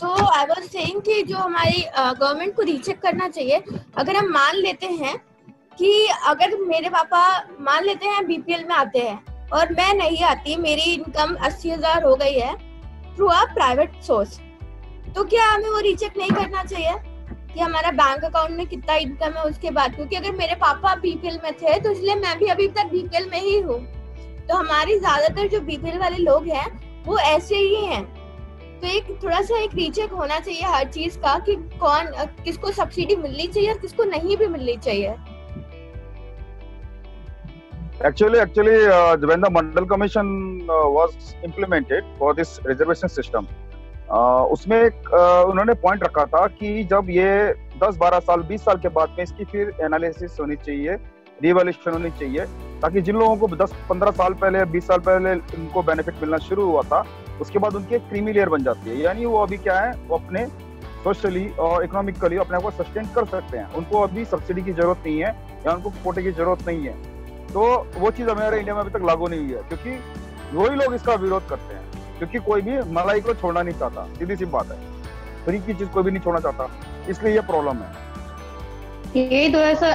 So I was saying कि जो हमारी गवर्नमेंट को रीचेक करना चाहिए। अगर हम मान लेते हैं कि अगर मेरे पापा मान लेते हैं बीपीएल में आते हैं और मैं नहीं आती, मेरी इनकम 80,000 हो गई है थ्रू अ प्राइवेट सोर्स, तो क्या हमें वो रीचेक नहीं करना चाहिए कि हमारा बैंक अकाउंट में कितना इनकम है उसके बाद? क्योंकि अगर मेरे पापा बीपीएल में थे तो इसलिए मैं भी अभी तक बीपीएल में ही हूँ। तो हमारी ज्यादातर जो बीपीएल वाले लोग हैं वो ऐसे ही हैं। तो एक थोड़ा सा एक रीचेक होना चाहिए हर चीज का कि कौन किसको सब्सिडी मिलनी चाहिए और किसको नहीं भी मिलनी चाहिए। Actually, when the Mandal Commission was implemented for this reservation system, उसमें उन्होंने पॉइंट रखा था कि जब ये 10-12 साल 20 साल के बाद में इसकी फिर एनालिसिस होनी चाहिए, रिवैल्यूएशन होनी चाहिए, ताकि जिन लोगों को 10-15 साल पहले 20 साल पहले उनको बेनिफिट मिलना शुरू हुआ था, उसके बाद उनकी एक क्रीमी लेयर बन जाती है। यानी वो अभी क्या है, वो अपने सोशली और इकोनॉमिकली अपने आप को सस्टेन कर सकते हैं, उनको अभी सब्सिडी की जरूरत नहीं है या उनको कोटे की जरूरत नहीं है। तो वो चीज़ हमारे इंडिया में अभी तक लागू नहीं हुई है, क्योंकि वही लोग इसका विरोध करते हैं, क्योंकि कोई भी मलाई को छोड़ना नहीं चाहता। सीधी सी बात है, फ्री की चीज़ कोई भी नहीं छोड़ना चाहता, इसलिए ये प्रॉब्लम है। यही तो ऐसा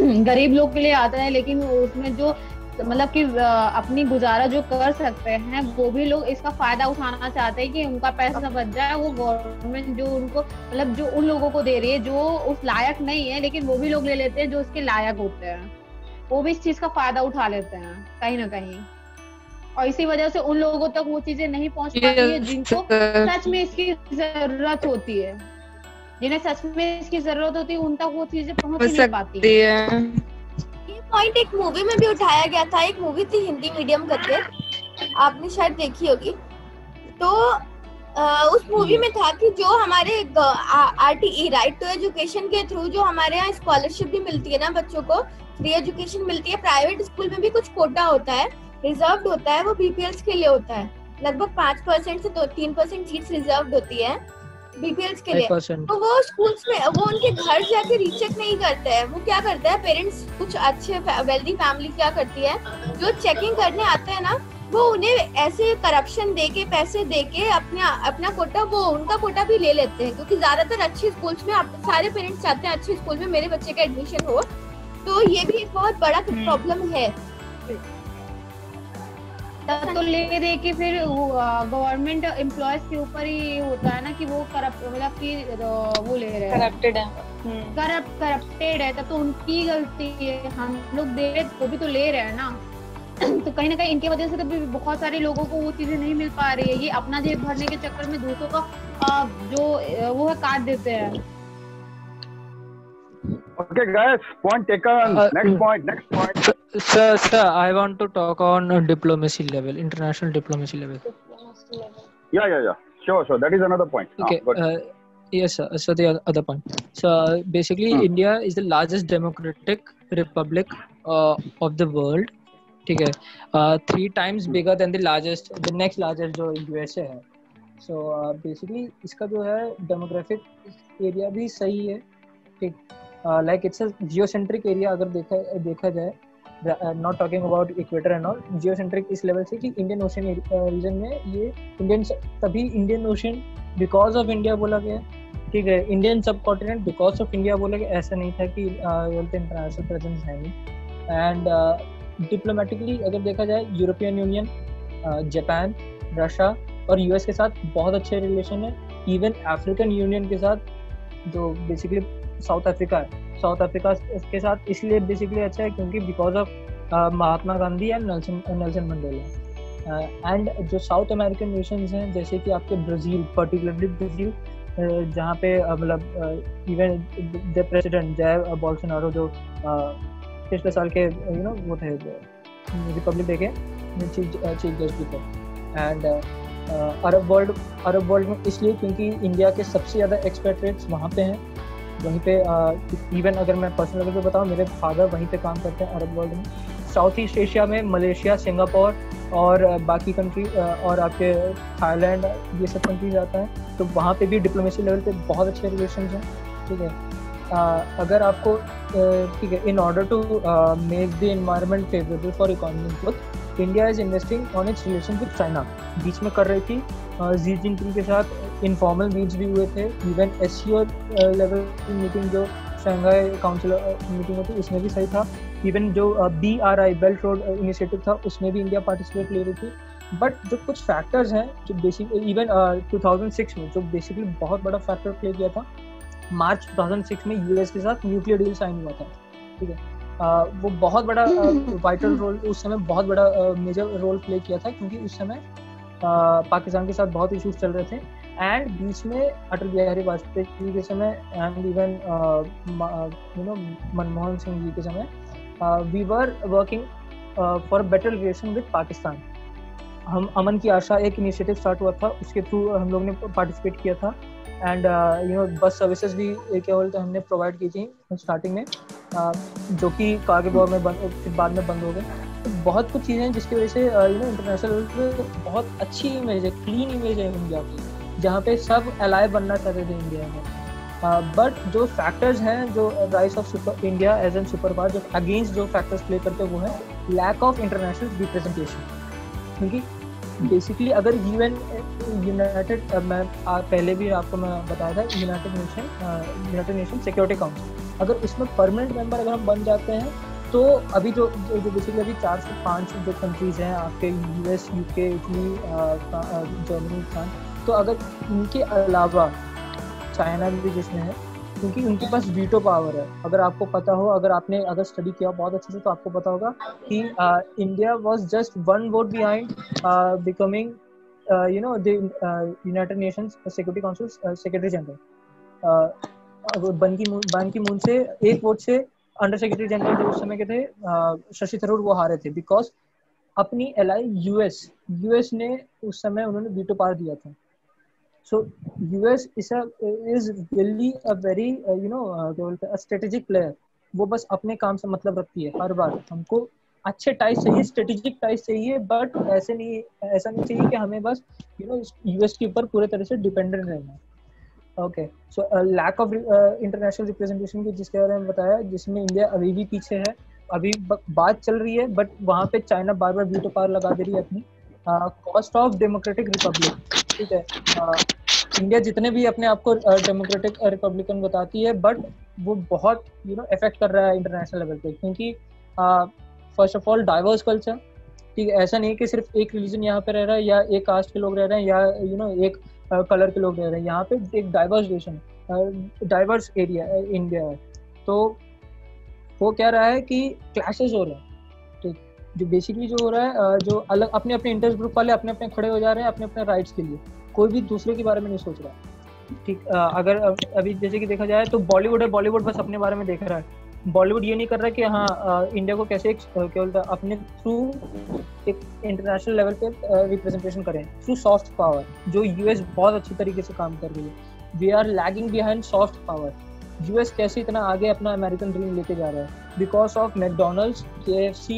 गरीब लोग के लिए आता है, लेकिन उसमें जो मतलब कि अपनी गुजारा जो कर सकते हैं वो भी लोग इसका फायदा उठाना चाहते हैं कि उनका पैसा बच जाए। वो गवर्नमेंट जो उनको मतलब जो उन लोगों को दे रही है जो उस लायक नहीं है, लेकिन वो भी लोग ले लेते हैं जो उसके लायक होते हैं, वो भी इस चीज का फायदा उठा लेते हैं कहीं ना कहीं, और इसी वजह से उन लोगों तक वो चीजें नहीं पहुंच पाती है जिनको सच में इसकी जरूरत होती है। जिन्हें सच में इसकी जरूरत होती है उन तक वो चीजें पहुंच नहीं पाती है। ये पॉइंट एक मूवी में भी उठाया गया था, एक मूवी थी हिंदी मीडियम करके, आपने शायद देखी होगी। तो उस मूवी में था कि जो हमारे RTE राइट टू एजुकेशन के थ्रू जो हमारे यहाँ स्कॉलरशिप भी मिलती है ना, बच्चों को फ्री एजुकेशन मिलती है। प्राइवेट स्कूल में भी कुछ कोटा होता है, रिजर्व्ड होता है, वो बीपीएल्स के लिए होता है। लगभग 5% से 2-3% सीट्स रिजर्व्ड होती है बीपीएल्स के लिए। तो वो स्कूल्स में वो उनके घर जाके रीचेक नहीं करते हैं। वो क्या करते हैं, पेरेंट्स कुछ अच्छे वेल्दी फैमिली क्या करती है, जो चेकिंग करने आते हैं ना, वो उन्हें ऐसे करप्शन देके पैसे देके अपना कोटा वो उनका कोटा भी ले लेते हैं। क्योंकि ज्यादातर अच्छे स्कूल्स में सारे पेरेंट्स चाहते हैं अच्छे स्कूल में मेरे बच्चे का एडमिशन हो। तो ये भी एक बहुत बड़ा प्रॉब्लम है। तो ले दे के फिर गवर्नमेंट एम्प्लॉयज के ऊपर ही होता है ना कि वो करप्ट मतलब कि वो ले रहे हैं, करप्टेड है। तो उनकी गलती है, हम लोग दे रहे वो भी तो ले रहे हैं ना। तो कहीं ना कहीं इनके वजह से तो बहुत सारे लोगों को वो चीजें नहीं मिल पा रही है। ये अपना जेब भरने के चक्कर में दूसरों का जो वो है काट देते हैं। Okay guys, point taken. Next point. Sir, I want to talk on diplomacy level, international diplomacy level. Yeah. Sure. That is another point. Okay. Yes, sir. So the other point. So basically, India is the largest democratic republic of the world. ठीक है, 3 times bigger than the next largest जो USA है। So basically इसका जो है demographic area भी सही है, ठीक। Like it's a geocentric area अगर देखा जाए, not talking about equator and all, geocentric इस level से कि Indian Ocean region में ये तभी Indian Ocean because of India बोला गया, ठीक है। Indian subcontinent because of India बोला गया, ऐसा नहीं था कि international presence है नहीं। And डिप्लोमेटिकली अगर देखा जाए, यूरोपियन यूनियन, जापान, रशिया और यूएस के साथ बहुत अच्छे रिलेशन है। इवन अफ्रीकन यूनियन के साथ, जो बेसिकली साउथ अफ्रीका के साथ इसलिए बेसिकली अच्छा है क्योंकि because of Mahatma Gandhi and Nelson Mandela. And जो साउथ अमेरिकन नेशंस हैं, जैसे कि आपके ब्राज़ील, पर्टिकुलरली ब्राज़ील, जहाँ पे मतलब even the president Jair Bolsonaro जो पिछले साल के वो थे रिपब्लिक डे के चीफ गेस्ट भी थे। एंड अरब वर्ल्ड में इसलिए क्योंकि इंडिया के सबसे ज़्यादा एक्सपेट्रेट्स वहाँ पे हैं। वहीं पे इवन अगर मैं पर्सनल लेवल पे बताऊँ, मेरे फादर वहीं पे काम करते हैं अरब वर्ल्ड में। साउथ ईस्ट एशिया में मलेशिया, सिंगापुर और बाकी कंट्री और आपके थाईलैंड, ये सब कंट्रीज आता है। तो वहाँ पे भी डिप्लोमेसी लेवल पे बहुत अच्छे रिलेशन हैं, ठीक है। अगर आपको ठीक है, in order to make the environment favourable for economic growth, India is investing on its relation with China. बीच में कर रही थी Xi Jinping के साथ इनफॉर्मल मीट्स भी हुए थे, इवन एससीओ लेवल की मीटिंग जो शंघाई काउंसिल मीटिंग होती उसमें भी सही था, इवन जो BRI बेल्ट रोड इनिशिएटिव था उसमें भी इंडिया पार्टिसिपेट ले रही थी। बट जो कुछ फैक्टर्स हैं जो बेसिकली इवन 2006 में जो बेसिकली बहुत बड़ा फैक्टर प्ले किया था, मार्च 2006 में US के साथ न्यूक्लियर डील साइन हुआ था, ठीक है, वो बहुत बड़ा वाइटल रोल उस समय बहुत बड़ा मेजर रोल प्ले किया था, क्योंकि उस समय पाकिस्तान के साथ बहुत इश्यूज चल रहे थे। एंड बीच में अटल बिहारी वाजपेयी के समय and even you know Manmohan Singh ji के समय we were working for better relation with Pakistan. हम अमन की आशा एक इनिशिएटिव स्टार्ट हुआ था, उसके थ्रू हम लोग ने पार्टिसिपेट किया था। And you know bus services भी क्या बोलते हमने प्रोवाइड की थी स्टार्टिंग में, जो कि कारगिल वॉर में बंद, फिर बाद में बंद हो गए। तो बहुत कुछ चीज़ें हैं जिसकी वजह से यू नो इंटरनेशनल लेवल पे बहुत अच्छी इमेज है, क्लीन इमेज है इंडिया की, जहाँ पे सब अलाय बनना चाहते थे इंडिया में। बट जो फैक्टर्स हैं जो rise of India as an super power जो अगेंस्ट जो फैक्टर्स प्ले करते हैं वो है लैक ऑफ इंटरनेशनल रिप्रेजेंटेशन। क्योंकि बेसिकली अगर यूनाइटेड मैं पहले भी आपको मैं बताया था यूनाइटेड नेशन सिक्योरिटी काउंसिल, अगर उसमें परमानेंट मेंबर अगर हम बन जाते हैं तो अभी जो जो बेसिकली अभी 4 से 5 जो कंट्रीज़ हैं आपके US, UK, Italy, Germany, France, तो अगर उनके अलावा चाइना भी जिसमें है, क्योंकि उनके पास वीटो पावर है। अगर आपको पता हो, अगर आपने अगर स्टडी किया बहुत अच्छे से तो आपको पता होगा कि India was just 1 vote behind becoming you know the United Nations security council secretary general. Ban Ki moon से 1 वोट से अंडर सेक्रेटरी जनरल जो उस समय के थे शशि थरूर, वो हारे थे बिकॉज अपनी एलाई यूएस ने उस समय उन्होंने वीटो पावर दिया था। So US is really a very क्या बोलते हैं a strategic player। वो बस अपने काम से मतलब रखती है। हर बार हमको अच्छे टाइज चाहिए, स्ट्रेटेजिक टाइज चाहिए, बट ऐसा नहीं चाहिए कि हमें बस US के ऊपर पूरे तरह से डिपेंडेंट रहना। Okay, so lack of international representation की जिसके बारे में बताया, जिसमें इंडिया अभी भी पीछे है, अभी बात चल रही है, बट वहाँ पे चाइना बार बार वीटो पावर लगा दे रही है अपनी। कॉस्ट ऑफ डेमोक्रेटिक रिपब्लिक, ठीक है, इंडिया जितने भी अपने आप को डेमोक्रेटिक रिपब्लिकन बताती है, बट वो बहुत यू नो इफेक्ट कर रहा है इंटरनेशनल लेवल पे, क्योंकि first of all diverse culture, ठीक है, ऐसा नहीं कि सिर्फ एक रिलीजन यहाँ पे रह रहा है या एक कास्ट के लोग रह रहे हैं या यू नो एक कलर के लोग रह रहे हैं, यहाँ पे एक diverse nation diverse area India है। तो वो क्या रहा है कि क्लैशेज हो रहे हैं, जो बेसिकली जो हो रहा है, जो अलग अपने अपने इंटरेस्ट ग्रुप वाले अपने अपने खड़े हो जा रहे हैं अपने अपने राइट्स के लिए, कोई भी दूसरे के बारे में नहीं सोच रहा है। ठीक, अगर अभी जैसे कि देखा जाए तो बॉलीवुड है, बॉलीवुड बस अपने बारे में देख रहा है। बॉलीवुड ये नहीं कर रहा है कि हाँ इंडिया को कैसे क्या बोलता है अपने थ्रू एक इंटरनेशनल लेवल पे रिप्रेजेंटेशन करें थ्रू सॉफ्ट पावर, जो US बहुत अच्छी तरीके से काम कर रही है। We are lagging behind soft power. US कैसे इतना आगे अपना अमेरिकन ड्रीम लेके जा रहा है because of McDonald's, KFC,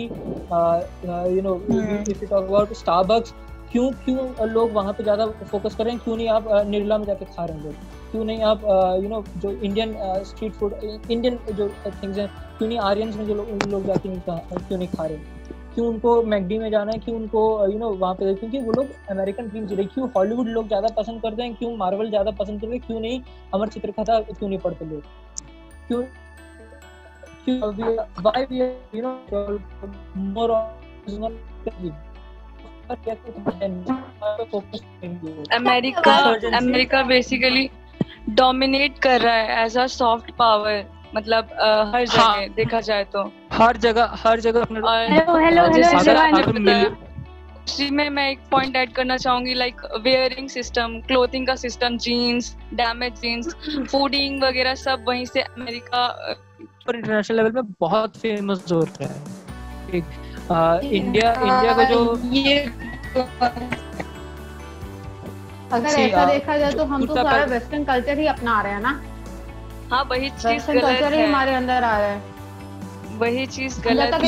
if you talk about Starbucks, क्यों लोग वहाँ पे ज़्यादा फोकस कर रहे हैं, क्यों नहीं आप निर्ला में जाके खा रहे हैं लोग, क्यों नहीं आप यू नो जो इंडियन स्ट्रीट फूड इंडियन जो थिंग्स हैं, क्यों नहीं आर्यंस में जो लोग जाके क्यों नहीं खा रहे हैं, क्यों उनको मैकडी में जाना है, क्यों उनको यू नो वहाँ पे, क्योंकि वो लोग अमेरिकन ड्रीम जी रहे, क्यों हॉलीवुड लोग ज़्यादा पसंद करते हैं, क्यों मार्वल ज़्यादा पसंद करते हैं, क्यों नहीं हमारे चित्रकथा क्यों नहीं पढ़ते लोग, क्यों अमेरिका बेसिकली डोमिनेट कर रहा है एज अ सॉफ्ट पावर, मतलब हर जगह हाँ, देखा जाए तो हर जगह अपने हेलो उसी में मैं एक पॉइंट ऐड करना चाहूंगी, लाइक वेयरिंग सिस्टम, क्लोथिंग का system, jeans, damage jeans, fooding वगैरह सब वहीं से अमेरिका पर इंटरनेशनल लेवल पे बहुत फेमस हो रहा है। इंडिया का जो ये अगर ऐसा देखा जाए तो हम तो सारा वेस्टर्न कल्चर ही अपना रहे हैं ना। हाँ, वही चीज कल्चर ही हमारे अंदर आ रहा है, वही चीज गलत है,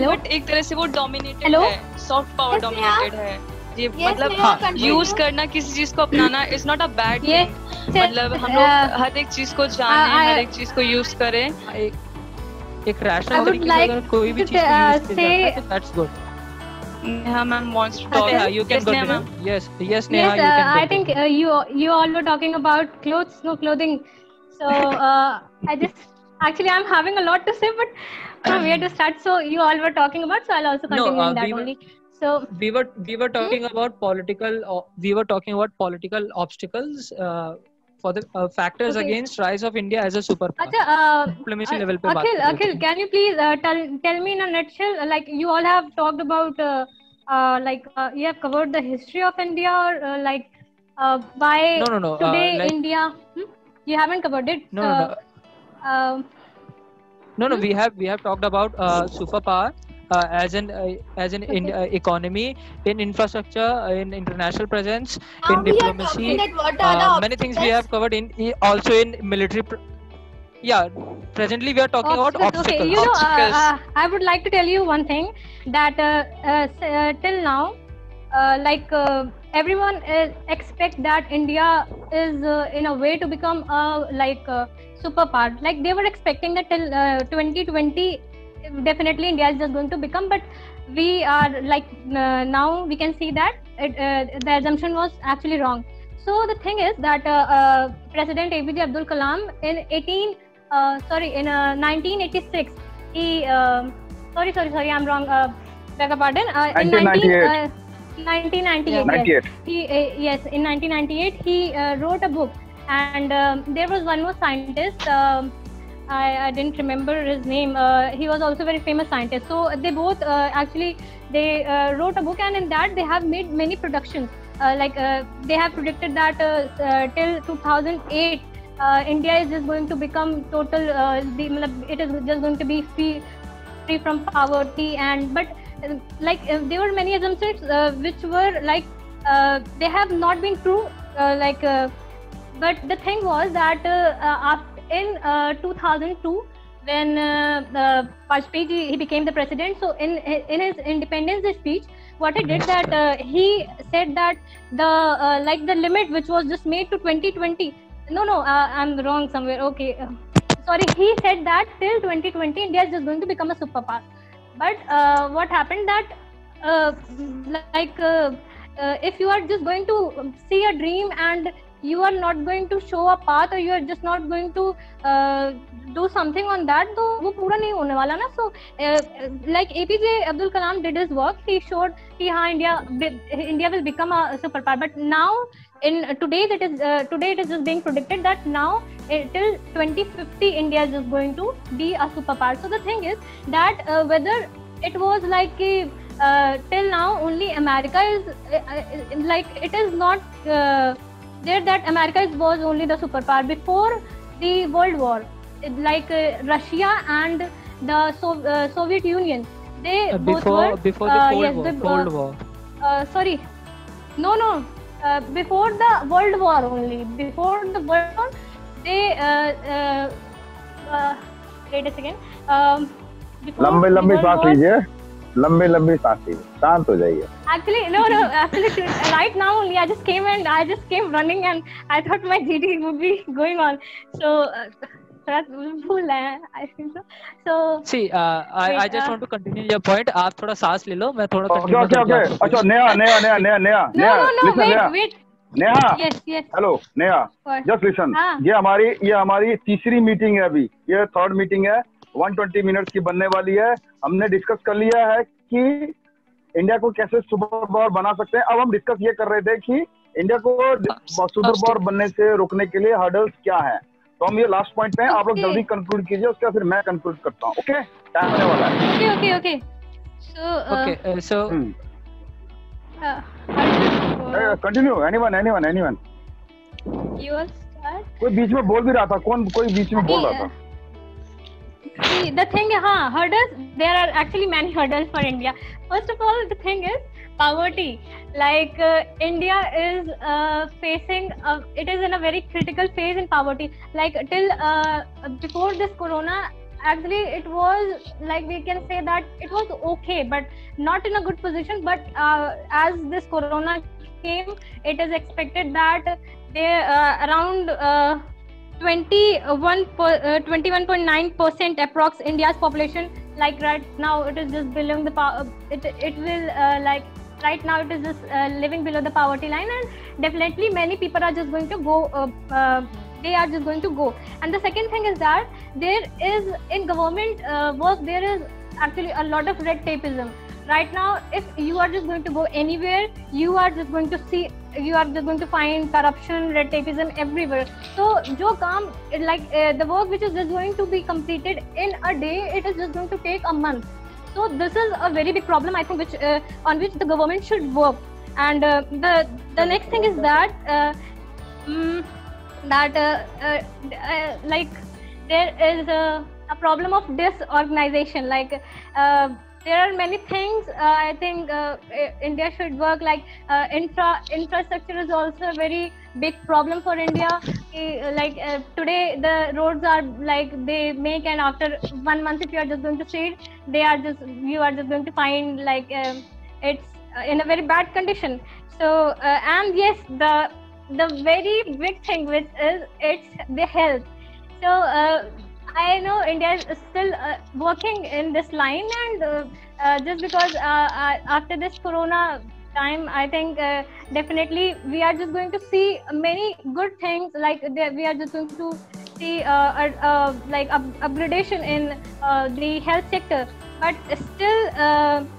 बट एक तरह से वो डोमिनेटेड है, सॉफ्ट पावर डोमिनेटेड है ये, मतलब यूज करना किसी चीज को अपनाना is not a bad thing, मतलब हम लोग हर एक चीज को जाने, हर एक चीज को यूज करें। एक रैशनल तरीके से कोई भी चीज use that's good. Neha ma'am wants to talk. You can go. Yes, Neha, you can. I think you all were talking about clothes, no clothing. So I'm having a lot to say, but from where to start? So you all were talking about, so I'll also continue on that only. So we were talking about political obstacles for the factors against rise of India as a superpower. Diplomacy level pe baat. Akhil, can you please tell me in a nutshell, like you all have talked about, you have covered the history of India, or why no, today India? You haven't covered it. We have talked about superpower as an economy, in infrastructure, in international presence, in diplomacy, many things we have covered, in also in military. Presently we are talking about obstacles. Okay, I would like to tell you one thing, that till now everyone expect that India is in a way to become a superpower. Like they were expecting that till 2020 definitely India is just going to become, but we are now we can see that the assumption was actually wrong. So the thing is that President APJ Abdul Kalam in 1986 he in 1998 he wrote a book, and there was one more scientist, I didn't remember his name. He was also very famous scientist. So they both actually wrote a book, and in that they have made many productions. They have predicted that till 2008 India is just going to become total. It is just going to be free from poverty, but there were many assumptions which were they have not been true. But the thing was that in 2002, when Vajpayee he became the president, so in his independence speech, what he did that he said that the limit which was just made to 2020. I'm wrong somewhere. Okay, sorry. He said that till 2020 India is just going to become a superpower. But what happened that if you are just going to see a dream and you are not going to show a path, or you are just not going to do something on that, तो वो पूरा नहीं होने वाला ना. So APJ Abdul Kalam did his work. He showed कि हाँ India will become a superpower. But now today it is just being predicted that now till 2050 India is just going to be a superpower. So the thing is that whether it was till now only America is it is not there that America was only the superpower. Before the World War, Russia and the Soviet Union, they before the World War only. Before the World War, they wait a second. लंबी सांस लीजिए, शांत हो जाइए. Actually, right now only I just came running and I thought my GD would be going on. So that भूल है, I think so. See, I just want to continue your point. आप थोड़ा सांस ले लो, मैं थोड़ा continue. Okay. अच्छा Neha. No, wait. Neha. Yes. Hello Neha. Just listen. ये हमारी तीसरी मीटिंग है अभी. ये थर्ड मीटिंग है. 120 मिनट्स की बनने वाली है. हमने डिस्कस कर लिया है कि इंडिया को कैसे सुपर पावर बना सकते हैं. अब हम डिस्कस ये कर रहे थे कि इंडिया को सुपर पावर बनने से रोकने के लिए हर्डल्स क्या हैं. तो हम ये लास्ट पॉइंट पे हैं. आप लोग जल्दी कंक्लूड कीजिए, उसके बाद फिर मैं कंक्लूड करता हूँ. ओके, टाइम होने वाला है. Okay so continue. एनीवन कोई बीच में बोल भी रहा था. See, the thing, hurdles. There are actually many hurdles for India. First of all, the thing is poverty. India is it is in a very critical phase in poverty. Till before this corona, actually it was we can say that it was okay, but not in a good position. But as this corona came, it is expected that they around 21.9% approx India's population. Like right now it is just below the living below the poverty line, and definitely many people are just going to go and the second thing is that there is in government work there is actually a lot of red tapeism. Right now if you are just going to go anywhere, you are just going to see, you are just going to find corruption, red tapeism everywhere. So jo kaam like the work which is just going to be completed in a day, it is just going to take a month. So this is a very big problem, I think, which on which the government should work. And the next thing is that like there is a problem of disorganization. Like there are many things I think India should work, like infrastructure is also a very big problem for India. Like today the roads are like they make, and after 1 month if you are just going to see it, they are just, you are just going to find like it's in a very bad condition. So and yes, the very big thing which is it's the health. So I know India is still working in this line, and just because after this corona time, I think definitely we are just going to see many good things. Like we are just going to see like upgradation in the health sector, but still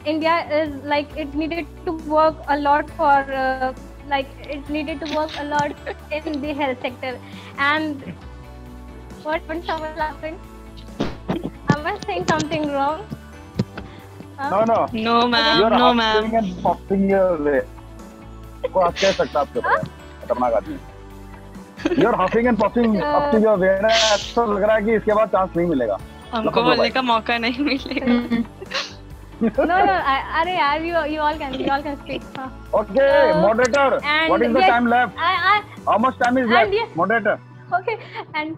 India is like it needed to work a lot for in the health sector. And what when someone laughing? Am I saying something wrong? No ma'am. You are laughing and popping your lip. को आप कह सकता आपके पास खतरनाक आदमी. You are laughing and popping up to your vein. ऐसा लग रहा है कि इसके बाद चांस नहीं मिलेगा. हमको बोलने का मौका नहीं मिलेगा. No. अरे यार you all can speak. Okay, moderator. What is the time left? How much time is left, moderator? Okay, and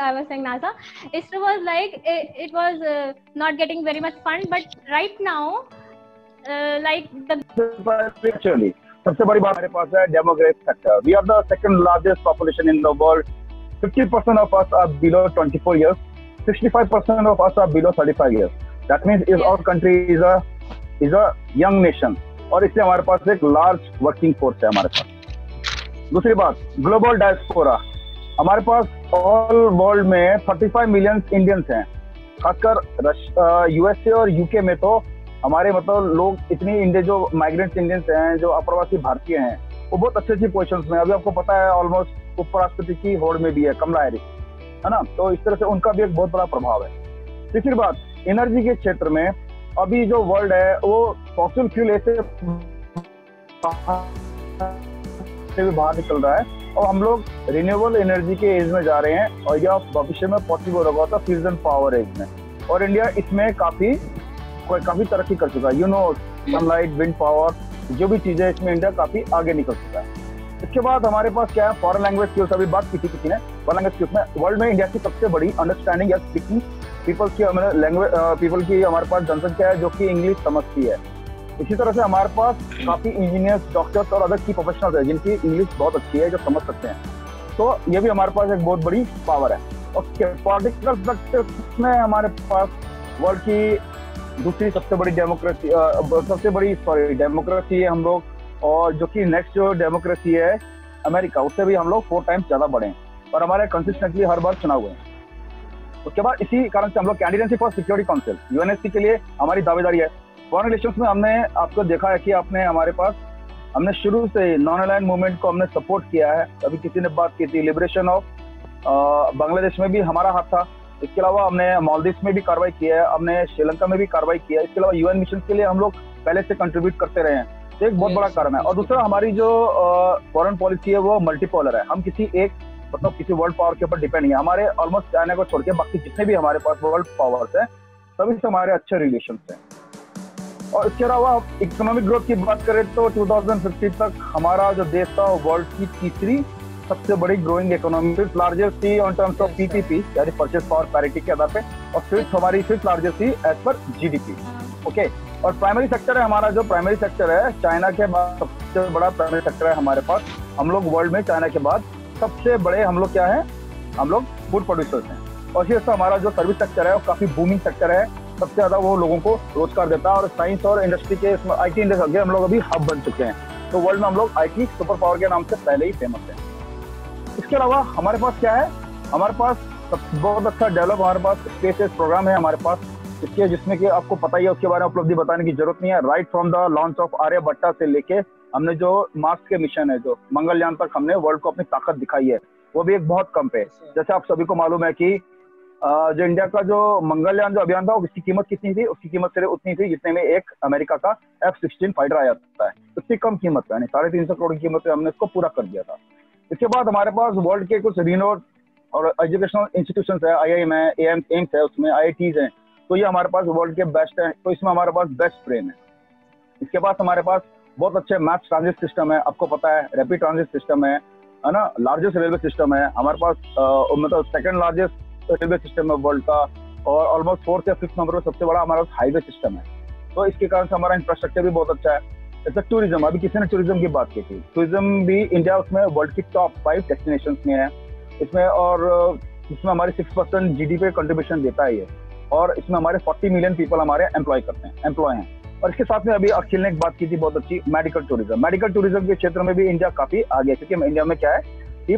I was saying NASA. ISRO was like it was not getting very much fund, but right now like the actually सबसे बड़ी बात हमारे पास है demographic sector. We are the second largest population in the world. 50% of us are below 24 years. 65% of us are below 35 years. That means is our country is a young nation. और इसलिए हमारे पास एक large working force है हमारे पास. दूसरी बात global diaspora. हमारे पास all world में 35 मिलियन इंडियंस हैं, खासकर यूएसए और यूके में. तो हमारे मतलब लोग इतने इंडियन जो माइग्रेंट्स इंडियंस हैं, जो अप्रवासी भारतीय हैं, वो बहुत अच्छे अच्छी पोजिशन में. अभी आपको पता है ऑलमोस्ट उपराष्ट्रपति की होड़ में भी है कमला हैरिस, है ना. तो इस तरह से उनका भी एक बहुत बड़ा प्रभाव है. तीसरी बात एनर्जी के क्षेत्र में अभी जो वर्ल्ड है वो फॉसिल फ्यूल ऐसे भी बाहर निकल रहा है, और हम लोग रिन्यूएबल एनर्जी के एज में जा रहे हैं. और यह भविष्य में पॉसिबल होगा तो फ्यूजन पावर एज में, और इंडिया इसमें काफी तरक्की कर चुका है. You know sunlight, wind power, जो भी चीजें इसमें इंडिया काफी आगे निकल चुका है. इसके बाद हमारे पास क्या है, फॉरेन लैंग्वेज स्किल्स. अभी बात किसी ने फॉरेन लैंग्वेज स्किल्स में वर्ल्ड में इंडिया की सबसे बड़ी अंडरस्टैंडिंग या स्पीकिंग पीपल की हमारे पास जनसंख्या है जो कि इंग्लिश समझती है. इसी तरह से हमारे पास काफी इंजीनियर्स, डॉक्टर्स और अदर की प्रोफेशनल्स हैं जिनकी इंग्लिश बहुत अच्छी है, जो समझ सकते हैं. तो ये भी हमारे पास एक बहुत बड़ी पावर है. और पॉलिटिकल सेक्टर में हमारे पास वर्ल्ड की दूसरी सबसे बड़ी डेमोक्रेसी है हम लोग, और जो कि नेक्स्ट जो डेमोक्रेसी है अमेरिका, उससे भी हम लोग 4 टाइम्स ज़्यादा बढ़े हैं, और हमारे कंसिस्टेंटली हर बार चुनाव हुए हैं. उसके बाद इसी कारण से हम लोग candidacy for security council UNSC के लिए हमारी दावेदारी है. फॉरेन रिलेशन में हमने आपको देखा है कि आपने हमारे पास हमने शुरू से नॉन अलाइन मूवमेंट को हमने सपोर्ट किया है. अभी किसी ने बात की थी लिबरेशन ऑफ बांग्लादेश में भी हमारा हाथ था. इसके अलावा हमने मालदीव में भी कार्रवाई किया है, हमने श्रीलंका में भी कार्रवाई किया है. इसके अलावा यूएन मिशन के लिए हम लोग पहले से कंट्रीब्यूट करते रहे हैं, तो एक बहुत बड़ा कारण है. और दूसरा हमारी जो फॉरेन पॉलिसी है वो मल्टीपोलर है. हम किसी एक मतलब किसी वर्ल्ड पावर के ऊपर डिपेंड नहीं है. हमारे ऑलमोस्ट चाइना को छोड़ के बाकी जितने भी हमारे पास वर्ल्ड पावर्स हैं तभी से हमारे अच्छे रिलेशन हैं। और इसके अलावा इकोनॉमिक ग्रोथ की बात करें तो 2050 तक हमारा जो देश था वर्ल्ड की तीसरी सबसे बड़ी ग्रोइंग इकोनॉमी, फिफ्थ लार्जेस्ट थी ऑन टर्म्स ऑफ पीपीपी यानी परचेज पावर पैरिटी के आधार पर, और फिफ्थ लार्जेस्ट थी एज पर जीडीपी। ओके, और प्राइमरी सेक्टर है हमारा, जो प्राइमरी सेक्टर है चाइना के बाद सबसे बड़ा प्राइमरी सेक्टर है हमारे पास। हम लोग वर्ल्ड में चाइना के बाद सबसे बड़े हम लोग क्या है, हम लोग फूड प्रोड्यूसर्स हैं। और इससे हमारा जो सर्विस सेक्टर है वो काफ़ी बूमिंग सेक्टर है, सबसे ज़्यादा वो लोगों को रोजगार देता है। और साइंस और इंडस्ट्री के इसमें IT इंडस्ट्री हम लोग अभी हब बन चुके हैं, तो वर्ल्ड में हम लोग IT सुपर पावर के नाम से पहले ही फेमस हैं। इसके अलावा हमारे पास क्या है, हमारे पास बहुत अच्छा डेवलप हमारे पास स्पेस प्रोग्राम है हमारे पास, इसके जिसमें कि आपको पता ही है, उसके बारे में उपलब्धि बताने की जरूरत नहीं है। Right from the launch of Aryabhata से लेके हमने जो मार्स के मिशन है, जो मंगलयान तक हमने वर्ल्ड को अपनी ताकत दिखाई है, वो भी एक बहुत कम पे। जैसे आप सभी को मालूम है कि जो इंडिया का जो मंगलयान जो अभियान था उसकी कीमत कितनी थी, उसकी कीमत सिर्फ उतनी थी जितने में एक अमेरिका का F-16 फाइटर आ जाता है, उससे कम कीमत पे, यानी 350 करोड़ की कीमत पे हमने इसको पूरा कर दिया था। इसके बाद हमारे पास वर्ल्ड के कुछ रिनोड और एजुकेशनल इंस्टीट्यूशन है, IIM है, AIIMS है, उसमें IITs हैं, तो ये हमारे पास वर्ल्ड के बेस्ट हैं, तो इसमें हमारे पास बेस्ट ब्रेन है। इसके बाद हमारे पास बहुत अच्छे मैप्स ट्रांजिट सिस्टम है, आपको पता है रैपिड ट्रांजिट सिस्टम है ना, लार्जेस्ट रेलवे सिस्टम है हमारे पास, मतलब सेकंड लार्जेस्ट रेलवे सिस्टम है वर्ल्ड का, और ऑलमोस्ट 4th या 5th नंबर पर सबसे बड़ा हमारा हाईवे सिस्टम है। तो इसके कारण से हमारा इंफ्रास्ट्रक्चर भी बहुत अच्छा है। जैसे टूरिज्म, अभी किसी ने टूरिज्म की बात की थी, टूरिज्म भी इंडिया उसमें वर्ल्ड की टॉप 5 डेस्टिनेशन में है इसमें, और इसमें हमारे 6% GDP कंट्रीब्यूशन देता है, और इसमें हमारे 40 मिलियन पीपल हमारे एम्प्लॉय हैं। और इसके साथ में अभी अखिल ने एक बात की थी बहुत अच्छी, मेडिकल टूरिज्म के क्षेत्र में भी इंडिया काफ़ी आगे है, क्योंकि इंडिया में क्या है कि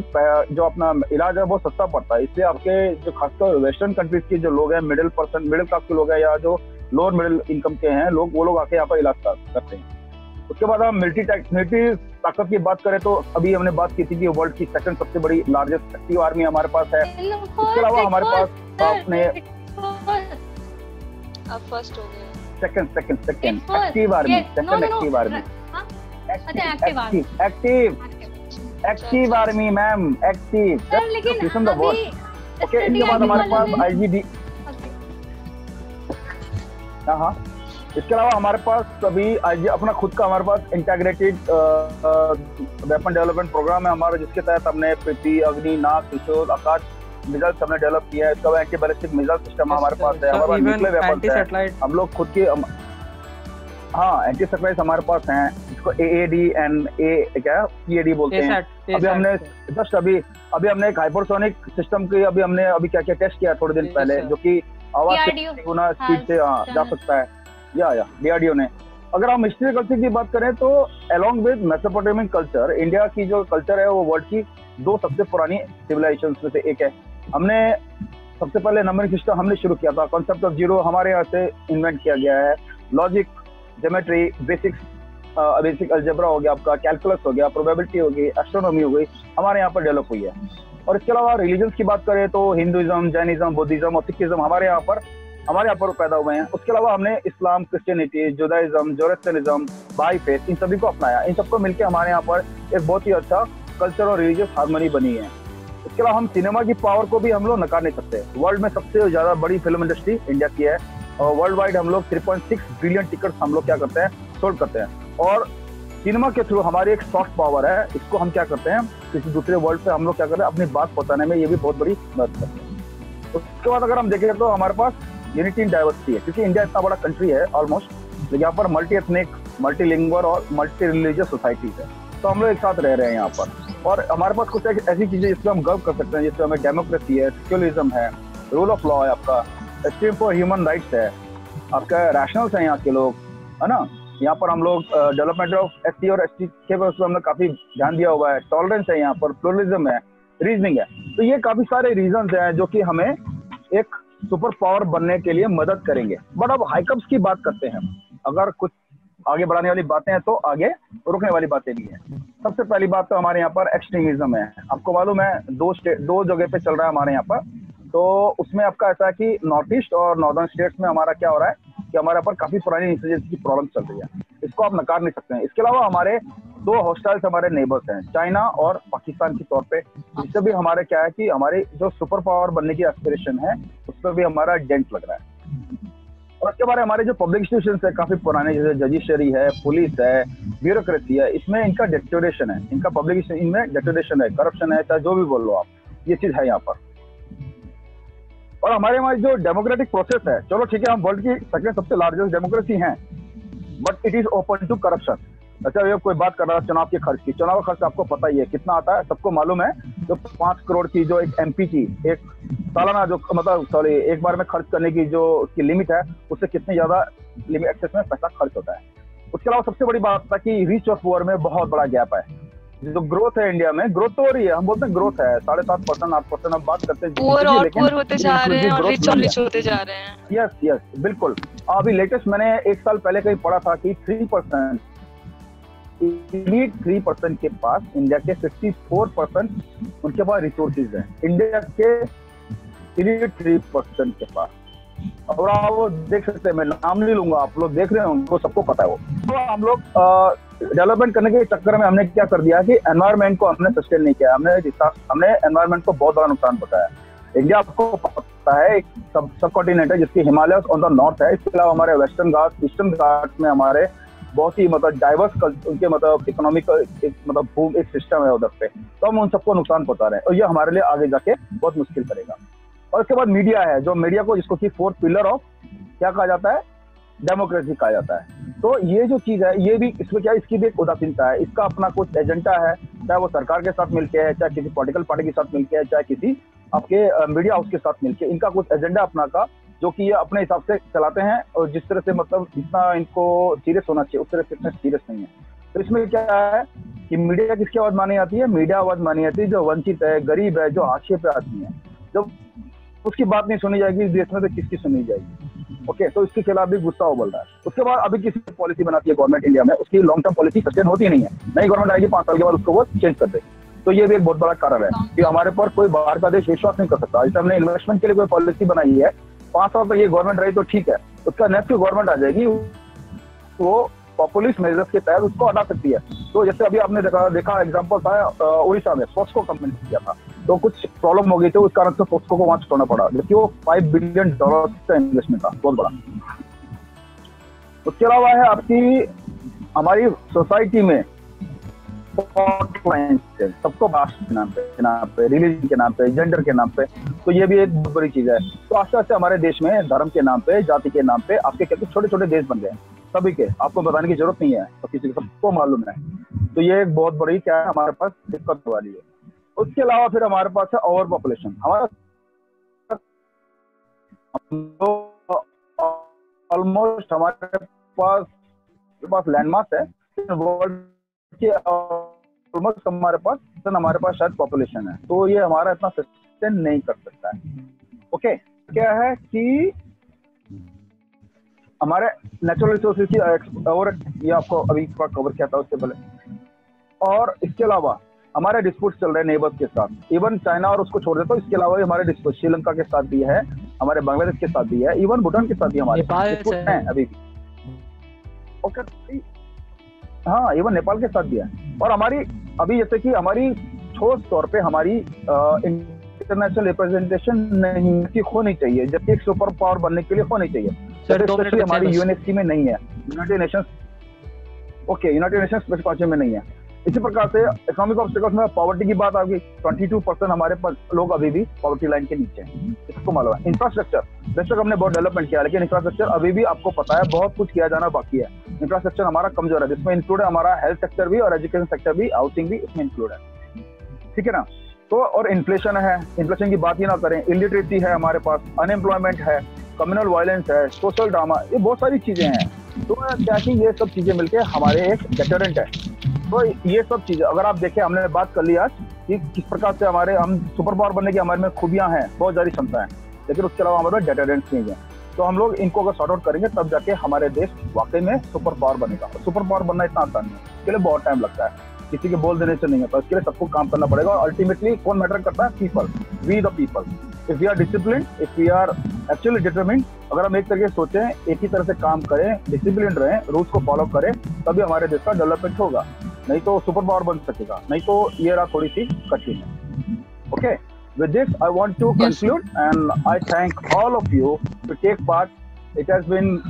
जो अपना इलाज है वो सस्ता पड़ता है, इससे आपके जो खासकर वेस्टर्न कंट्रीज के जो लोग हैं, मिडिल क्लास के लोग हैं या जो लोअर मिडिल इनकम के हैं लोग, वो लोग आके यहाँ पर इलाज करते हैं। उसके बाद हम मिलिट्री ताकत की बात करें तो अभी हमने बात की थी कि वर्ल्ड की 2nd सबसे बड़ी लार्जेस्ट एक्टिव आर्मी हमारे पास है। इसके अलावा हमारे पास अपने इसके अलावा हमारे पास अभी अपना खुद का हमारे पास इंटीग्रेटेड वेपन डेवलपमेंट प्रोग्राम है हमारा, जिसके तहत हमने पृथ्वी, अग्नि, नाग, त्रिशूल, आकाश मिसाइल हमने डेवलप किया है। इसका एंटी बैलिस्टिक मिसाइल सिस्टम हमारे पास है, हमारे पास न्यूक्लियर वेपन है, हम लोग खुद के हाँ एंटी सैटेलाइट हमारे पास हैं, इसको AAD बोलते हैं। अभी हमने जस्ट अभी हमने एक हाइपरसोनिक सिस्टम की अभी हमने क्या टेस्ट किया थोड़े दिन पहले, जो की आवाज से गुना स्पीड से जा सकता है या DRDO ने। अगर हम हिस्ट्री कल्चर की बात करें तो along with Mesopotamian culture, India की जो कल्चर है वो वर्ल्ड की 2 सबसे पुरानी सिविलाइजेशन में से एक है। हमने सबसे पहले नंबरिंग सिस्टम हमने शुरू किया था, कॉन्सेप्ट ऑफ जीरो हमारे यहाँ से इन्वेंट किया गया है, लॉजिक, ज्योमेट्री, बेसिक अलजेब्रा हो गया, आपका कैलकुलस हो गया, प्रोबेबिलिटी हो गई, एस्ट्रोनॉमी हो गई, हमारे यहाँ पर डेवलप हुई है। और इसके अलावा रिलीजन्स की बात करें तो हिंदुइज्म, जैनिज्म, बुद्धिज्म और सिखिज्म हमारे यहाँ पर पैदा हुए हैं। उसके अलावा हमने इस्लाम, Christianity, Judaism, Zoroastrianism, by faith, इन सभी को अपनाया, इन सबको मिलकर हमारे यहाँ पर एक बहुत ही अच्छा कल्चर और रिलीजियस हार्मनी बनी है। इसके अलावा हम सिनेमा की पावर को भी हम लोग नकार नहीं सकते, वर्ल्ड में सबसे ज़्यादा बड़ी फिल्म इंडस्ट्री इंडिया की है, और वर्ल्ड वाइड हम लोग 3.6 बिलियन टिकट हम लोग क्या करते हैं, सोल्ड करते हैं। और सिनेमा के थ्रू हमारी एक सॉफ्ट पावर है, इसको हम क्या करते हैं किसी दूसरे वर्ल्ड पे हम लोग क्या करते हैं अपनी बात पहुँचाने में, ये भी बहुत बड़ी मदद करते हैं। उसके बाद अगर हम देखें तो हमारे पास यूनिटी इन डाइवर्सिटी है, क्योंकि इंडिया इतना बड़ा कंट्री है ऑलमोस्ट, यहाँ पर मल्टी एथनिक, मल्टी लिंगुअल और मल्टी रिलीजियस सोसाइटीज है, तो हम लोग एक साथ रह रहे हैं यहाँ पर। और हमारे पास कुछ ऐसी चीज़ें जिसमें हम गर्व कर सकते हैं, जिसमें हमें डेमोक्रेसी है, सेक्युलरिज्म है, रूल ऑफ लॉ है, आपका स्ट्रीम फॉर ह्यूमन राइट्स है, आपका रैशनल्स हैं यहाँ के लोग, है ना। यहाँ पर हम लोग डेवलपमेंट ऑफ SC और ST के पर उसमें हमने काफ़ी ध्यान दिया हुआ है, टॉलरेंस है यहाँ पर, प्लुरलिज्म है, रीजनिंग है, तो ये काफ़ी सारे रीजन्स हैं जो कि हमें एक सुपर पावर बनने के लिए मदद करेंगे। बट अब हाइकअप्स की बात करते हैं, अगर कुछ आगे बढ़ाने वाली बातें हैं तो आगे रुकने वाली बातें भी हैं। सबसे पहली बात तो हमारे यहाँ पर एक्सट्रीमिज्म है, आपको मालूम है दो जगह पे चल रहा है हमारे यहाँ पर, तो उसमें आपका ऐसा है कि नॉर्थ ईस्ट और नॉर्दर्न स्टेट्स में हमारा क्या हो रहा है कि हमारे यहाँ पर काफ़ी पुरानी इंसर्जेंसी की प्रॉब्लम चल रही है, इसको आप नकार नहीं सकते हैं। इसके अलावा हमारे 2 हॉस्टाइल्स हमारे नेबर्स हैं, चाइना और पाकिस्तान के तौर पे, जिससे भी हमारे क्या है कि हमारे जो सुपर पावर बनने की एस्पिरेशन है उस पर भी हमारा डेंट लग रहा है। और उसके बारे में हमारे जो पब्लिक इंस्टीट्यूशन है काफी पुराने, जैसे जजिशरी है, पुलिस है, ब्यूरोक्रेसी है, इसमें इनका डिक्टेटोरेशन है, इनका पब्लिक इनमें डिक्टेटोरेशन है, करप्शन है, चाहे जो भी बोल लो आप, ये चीज है यहाँ पर। और हमारे यहाँ जो डेमोक्रेटिक प्रोसेस है, चलो ठीक है, हम वर्ल्ड की सेकेंड सबसे लार्जेस्ट डेमोक्रेसी है, but it is open to corruption. अच्छा, ये कोई बात कर रहा है चुनाव के खर्च की, चुनाव का खर्च आपको पता ही है कितना आता है, सबको मालूम है। जो 5 करोड़ की जो एक एमपी की एक सालाना जो मतलब सॉरी एक बार में खर्च करने की जो की लिमिट है, उससे कितनी ज्यादा लिमिट एक्सेस में पैसा खर्च होता है। उसके अलावा सबसे बड़ी बात था कि रिच और पुअर में बहुत बड़ा गैप है। जो ग्रोथ है इंडिया में, ग्रोथ तो हो रही है, हम बोलते हैं ग्रोथ है 7.5% 8% हम बात करते हैं, लेकिन यस यस बिल्कुल। अभी लेटेस्ट मैंने एक साल पहले कहीं पढ़ा था कि 3% के पास इंडिया के 54% उनके पास रिसोर्सेज हैं, इंडिया के 3% के पास। और आप वो देख सकते हैं, मैं नाम नहीं लूंगा, आप लोग देख रहे हैं, उनको सबको पता है वो। तो हम लोग डेवलपमेंट करने के चक्कर में हमने क्या कर दिया कि एनवायरमेंट को हमने सस्टेन नहीं किया, हमने एनवायरमेंट को बहुत बड़ा नुकसान पहुंचाया। इंडिया आपको पता है एक सब कॉन्टिनेंट है जिसकी हिमालय ऑन द नॉर्थ है, इसके अलावा हमारे वेस्टर्न घाट ईस्टर्न घाट में हमारे बहुत ही मतलब डाइवर्स उनके मतलब इकोनॉमिक मतलब भूम एक सिस्टम है उधर पे, तो हम उन सबको नुकसान पहुंचा रहे हैं और ये हमारे लिए आगे जाके बहुत मुश्किल करेगा। और इसके बाद मीडिया है, जो मीडिया को जिसको कि 4th पिलर ऑफ क्या कहा जाता है, डेमोक्रेसी कहा जाता है। तो ये जो चीज है ये भी इसमें क्या, इसकी भी एक उदासीनता है, इसका अपना कुछ एजेंडा है, चाहे वो सरकार के साथ मिलके है, चाहे किसी पॉलिटिकल पार्टी के साथ मिलके है, चाहे किसी आपके मीडिया हाउस के साथ मिलके, इनका कुछ एजेंडा अपना का जो कि ये अपने हिसाब से चलाते हैं। और जिस तरह से मतलब जितना इनको सीरियस होना चाहिए उस तरह से इतना सीरियस नहीं है। तो इसमें क्या है कि मीडिया किसकी आवाज मानी जाती है, मीडिया आवाज मानी जाती है जो वंचित है, गरीब है, जो हाशिए पे आदमी है, जब उसकी बात नहीं सुनी जाएगी इस देश में तो किसकी सुनी जाएगी। ओके, तो इसके खिलाफ भी गुस्सा उबल रहा है। उसके बाद अभी किसी पॉलिसी बनाती है गवर्नमेंट इंडिया में, उसकी लॉन्ग टर्म पॉलिसी सस्टेन होती नहीं है, नई गवर्नमेंट आएगी 5 साल के बाद उसको वो चेंज कर देगी। तो ये भी एक बहुत बड़ा कारण है कि हमारे पर कोई बाहर का देश विश्वास नहीं कर सकता। जैसे हमने इन्वेस्टमेंट के लिए कोई पॉलिसी बनाई है, 5 साल तक ये गवर्नमेंट रही तो ठीक है, उसका नेक्स्ट गवर्नमेंट आ जाएगी वो पॉपुलिस्ट मेजर्स के तहत उसको हटा सकती है। तो जैसे अभी आपने देखा एग्जांपल था उड़ीसा में फोक्सको कंपनी किया था, तो कुछ प्रॉब्लम हो गई थी, उस कारण से फोक्सको को वहां छोड़ना पड़ा, जबकि वो $5 बिलियन का इन्वेस्टमेंट था, बहुत बड़ा। उसके अलावा है आपकी हमारी सोसाइटी में सबको भाषा के नाम पे, रिलीजन के नाम पे, जेंडर के नाम पे, तो ये भी एक बहुत बड़ी चीज है। तो आस्ते आस्ते हमारे देश में धर्म के नाम पे, जाति के नाम पे आपके कहते छोटे छोटे देश बन गए, सभी के आपको बताने की जरूरत नहीं है, तो किसी को सबको मालूम है। तो ये एक बहुत बड़ी क्या है हमारे पास दिक्कत हो रही है। उसके अलावा फिर हमारे पास है ओवर पॉपुलेशन। हमारा ऑलमोस्ट हमारे पास लैंडमार्क है वर्ल्ड के ऑलमोस्ट हमारे पास शायद पॉपुलेशन है, तो ये हमारा इतना सस्टेन नहीं कर सकता है। ओके, क्या है कि हमारे नेचुरल रिसोर्सेज की और ये आपको अभी कवर किया था उससे पहले। और इसके अलावा हमारे डिस्प्यूट्स चल रहे हैं नेबर्स के साथ, इवन चाइना और उसको छोड़ देता हूँ, इसके अलावा भी हमारे डिस्प्यूट श्रीलंका के साथ भी है, हमारे बांग्लादेश के साथ भी है, इवन भूटान के साथ भी हमारे डिस्प्यूट हैं अभी भी। ओके, हाँ, इवन नेपाल के साथ भी है। और हमारी अभी जैसे कि हमारी ठोस तौर पे हमारी इंटरनेशनल रिप्रेजेंटेशन नहीं होनी चाहिए, जबकि एक सुपर पावर बनने के लिए होनी चाहिए, स्पेशली हमारी यूएनएससी में नहीं है, United Nations, okay, United Nations पहुंचे में नहीं है। इसी प्रकार से इकोनॉमिक ऑब्स्टेकल्स में पॉवर्टी की बात आ गई, 22% हमारे लोग अभी भी पॉवर्टी लाइन के नीचे हैं, इसको मालूम है। इंफ्रास्ट्रक्चर, बेशक हमने बहुत डेवलपमेंट किया लेकिन इंफ्रास्ट्रक्चर अभी भी आपको पता है बहुत कुछ किया जाना बाकी है। इंफ्रास्ट्रक्चर हमारा कमजोर है, जिसमें इंक्लूड है हमारा हेल्थ सेक्टर भी और एजुकेशन सेक्टर भी, हाउसिंग भी इसमें इंक्लूड है, ठीक है ना। तो और इन्फ्लेशन है, इन्फ्लेशन की बात ही ना करें, इलिटरेसी है हमारे पास, अनएम्प्लॉयमेंट है, कम्युनल वायलेंस है, सोशल ड्रामा, ये बहुत सारी चीजें हैं। तो क्या कि ये सब चीजें मिलकर हमारे एक डेटरेंट है। तो ये सब चीजें अगर आप देखें, हमने बात कर ली आज कि किस प्रकार से हम सुपर पावर बनने की हमारे में खूबियां हैं, बहुत सारी क्षमता है, लेकिन उसके अलावा हमारे डेटरेंट्स नहीं है। तो हम लोग इनको अगर सॉर्ट आउट करेंगे तब जाके हमारे देश वाकई में सुपर पावर बनेगा। सुपर पावर बनना इतना आसान नहीं है, इसके लिए बहुत टाइम लगता है, किसी के बोल देने से नहीं होता, इसके लिए सबको काम करना पड़ेगा। और अल्टीमेटली कौन मैटर करता है, people, we the people. If we are discipline, if we are actually determined, अगर हम एक तरीके से सोचें, एक ही तरह से काम करें, डिसिप्लिन रहें, रूल्स को फॉलो करें, तभी हमारे देश का डेवलपमेंट होगा, नहीं तो सुपर पावर बन सकेगा, नहीं तो ये राह थोड़ी सी कठिन है। Okay, with this I want to conclude and I thank all of you to take part it has been